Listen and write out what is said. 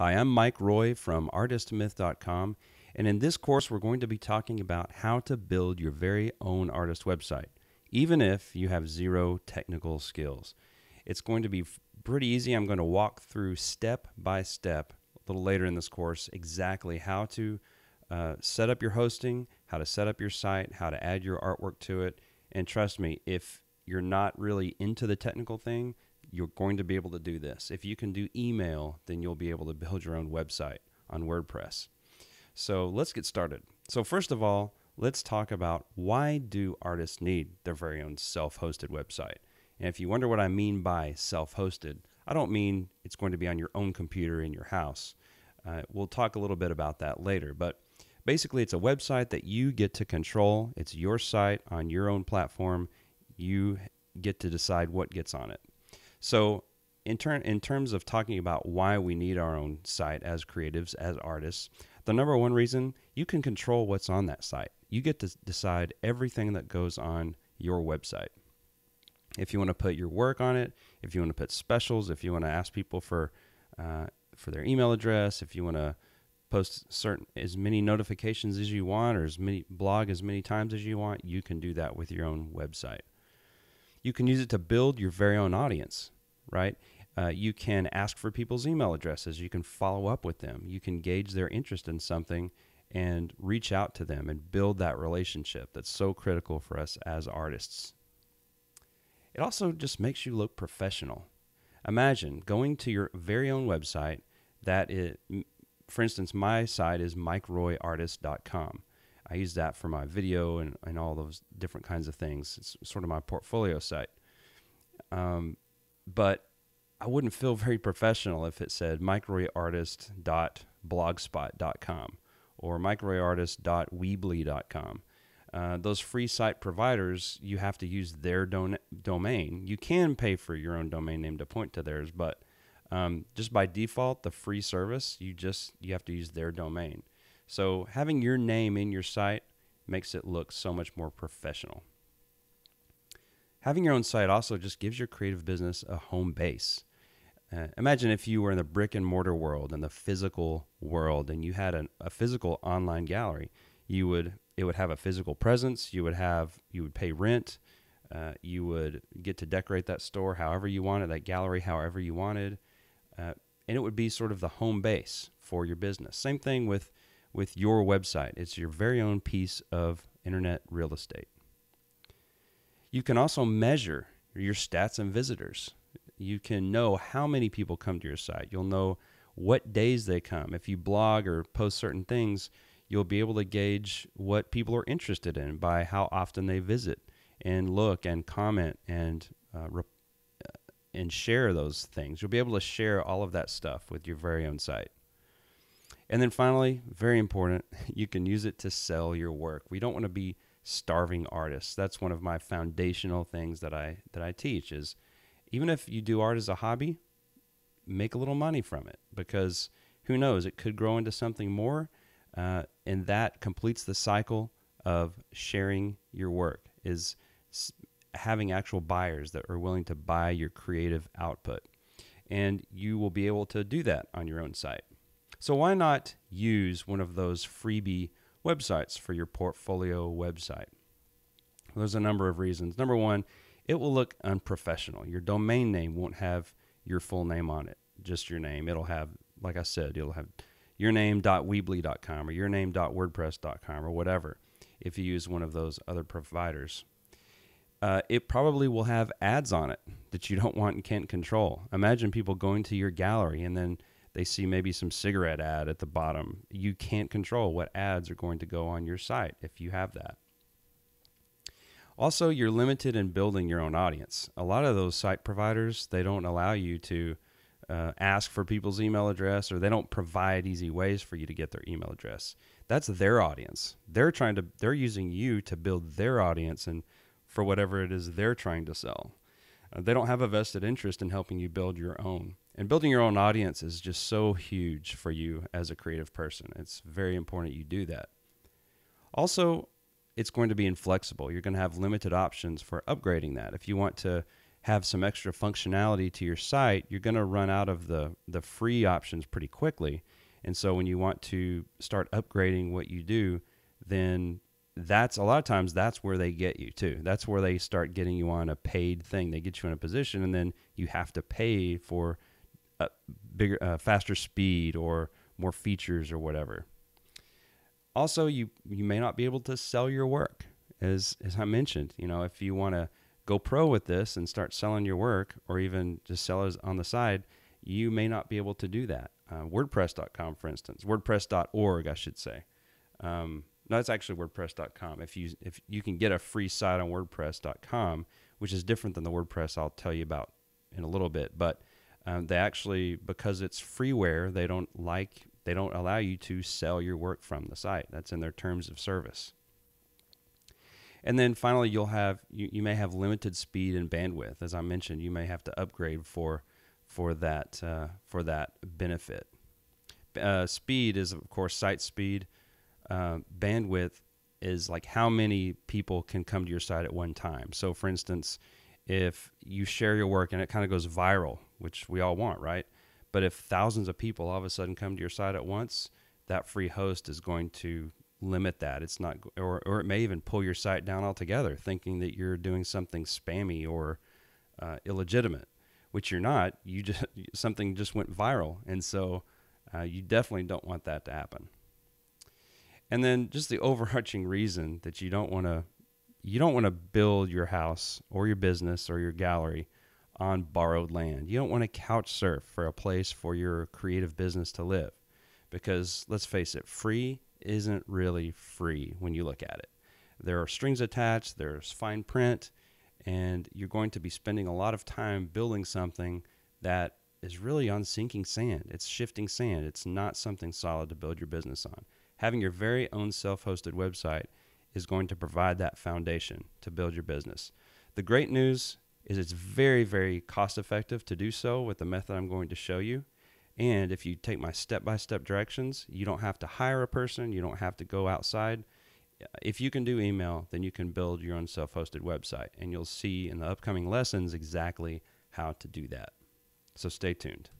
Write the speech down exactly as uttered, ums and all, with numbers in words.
Hi, I'm Mike Roy from Artist Myth dot com, and in this course we're going to be talking about how to build your very own artist website, even if you have zero technical skills. It's going to be pretty easy. I'm going to walk through step by step a little later in this course exactly how to uh, set up your hosting, how to set up your site, how to add your artwork to it, and trust me, if you're not really into the technical thing, you're going to be able to do this. If you can do email, then you'll be able to build your own website on WordPress. So let's get started. So first of all, let's talk about why do artists need their very own self-hosted website? And if you wonder what I mean by self-hosted, I don't mean it's going to be on your own computer in your house. Uh, we'll talk a little bit about that later, but basically it's a website that you get to control. It's your site on your own platform. You get to decide what gets on it. So in, ter in terms of talking about why we need our own site as creatives, as artists, the number one reason, you can control what's on that site. You get to decide everything that goes on your website. If you want to put your work on it, if you want to put specials, if you want to ask people for, uh, for their email address, if you want to post certain as many notifications as you want or as many blog as many times as you want, you can do that with your own website. You can use it to build your very own audience, right? Uh, you can ask for people's email addresses. You can follow up with them. You can gauge their interest in something and reach out to them and build that relationship that's so critical for us as artists. It also just makes you look professional. Imagine going to your very own website that it, for instance, my site is Mike Roy Artist dot com. I use that for my video and, and all those different kinds of things. It's sort of my portfolio site. Um, but I wouldn't feel very professional if it said Mike Roy Artist dot blogspot dot com or Mike Roy Artist dot Weebly dot com. Uh, those free site providers, you have to use their domain. You can pay for your own domain name to point to theirs, but um, just by default, the free service, you just you have to use their domain. So having your name in your site makes it look so much more professional. Having your own site also just gives your creative business a home base. Uh, imagine if you were in the brick and mortar world and the physical world and you had an, a physical online gallery. You would, it would have a physical presence. You would have, you would pay rent. Uh, you would get to decorate that store however you wanted, that gallery however you wanted. Uh, and it would be sort of the home base for your business. Same thing with with your website. It's your very own piece of internet real estate. You can also measure your stats and visitors. You can know how many people come to your site. You'll know what days they come. If you blog or post certain things, you'll be able to gauge what people are interested in by how often they visit and look and comment and, uh, rep and share those things. You'll be able to share all of that stuff with your very own site. And then finally, very important, you can use it to sell your work. We don't want to be starving artists. That's one of my foundational things that I that I teach is even if you do art as a hobby, make a little money from it because who knows, it could grow into something more. Uh, and that completes the cycle of sharing your work is having actual buyers that are willing to buy your creative output. And you will be able to do that on your own site. So why not use one of those freebie websites for your portfolio website? Well, there's a number of reasons. Number one, it will look unprofessional. Your domain name won't have your full name on it, just your name. It'll have, like I said, it'll have your name dot weebly dot com or your name dot wordpress dot com or whatever if you use one of those other providers. Uh, it probably will have ads on it that you don't want and can't control. Imagine people going to your gallery and then they see maybe some cigarette ad at the bottom. You can't control what ads are going to go on your site if you have that. Also, you're limited in building your own audience. A lot of those site providers, they don't allow you to uh, ask for people's email address or they don't provide easy ways for you to get their email address. That's their audience. They're trying to, they're using you to build their audience and for whatever it is they're trying to sell. Uh, they don't have a vested interest in helping you build your own. And building your own audience is just so huge for you as a creative person. It's very important you do that. Also, it's going to be inflexible. You're going to have limited options for upgrading that. If you want to have some extra functionality to your site, you're going to run out of the, the free options pretty quickly. And so when you want to start upgrading what you do, then that's a lot of times that's where they get you too. That's where they start getting you on a paid thing. They get you in a position, and then you have to pay for a bigger, uh, faster speed or more features or whatever. Also, you, you may not be able to sell your work. As, as I mentioned, you know, if you want to go pro with this and start selling your work, or even just sell it on the side, you may not be able to do that. Uh, WordPress dot com, for instance, WordPress dot org, I should say. Um, no, it's actually WordPress dot com. If you, if you can get a free site on WordPress dot com, which is different than the WordPress I'll tell you about in a little bit, but um, they actually, because it's freeware, they don't like, they don't allow you to sell your work from the site. That's in their terms of service. And then finally, you'll have, you, you may have limited speed and bandwidth. As I mentioned, you may have to upgrade for, for that, uh, for that benefit. Uh, speed is, of course, site speed. Uh, bandwidth is like how many people can come to your site at one time. So for instance, if you share your work and it kind of goes viral, which we all want, right? But if thousands of people all of a sudden come to your site at once, that free host is going to limit that. It's not, or, or it may even pull your site down altogether, thinking that you're doing something spammy or uh, illegitimate, which you're not. You just, something just went viral. And so uh, you definitely don't want that to happen. And then just the overarching reason that you don't want to, you don't want to build your house or your business or your gallery on borrowed land. You don't want to couch surf for a place for your creative business to live, because let's face it, free isn't really free when you look at it. There are strings attached, there's fine print, and you're going to be spending a lot of time building something that is really on sinking sand. It's shifting sand. It's not something solid to build your business on. Having your very own self-hosted website is going to provide that foundation to build your business. The great news is it's very, very cost-effective to do so with the method I'm going to show you. And if you take my step-by-step directions, you don't have to hire a person. You don't have to go outside. If you can do email, then you can build your own self-hosted website. And you'll see in the upcoming lessons exactly how to do that. So stay tuned.